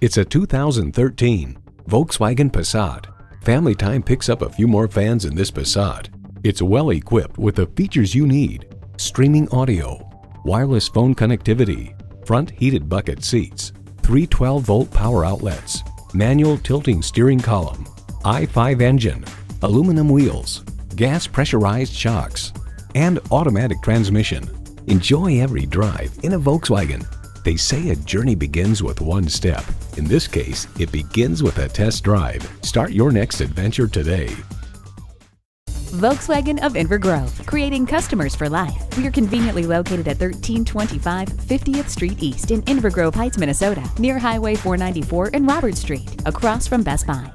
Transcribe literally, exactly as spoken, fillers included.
It's a two thousand thirteen Volkswagen Passat. Family time picks up a few more fans in this Passat. It's well equipped with the features you need: streaming audio, wireless phone connectivity, front heated bucket seats, three twelve volt power outlets, manual tilting steering column, I five engine, aluminum wheels, gas pressurized shocks, and automatic transmission. Enjoy every drive in a Volkswagen. They say a journey begins with one step. In this case, it begins with a test drive. Start your next adventure today. Volkswagen of Inver Grove, creating customers for life. We are conveniently located at thirteen twenty-five fiftieth Street East in Inver Grove Heights, Minnesota, near Highway four ninety-four and Robert Street, across from Best Buy.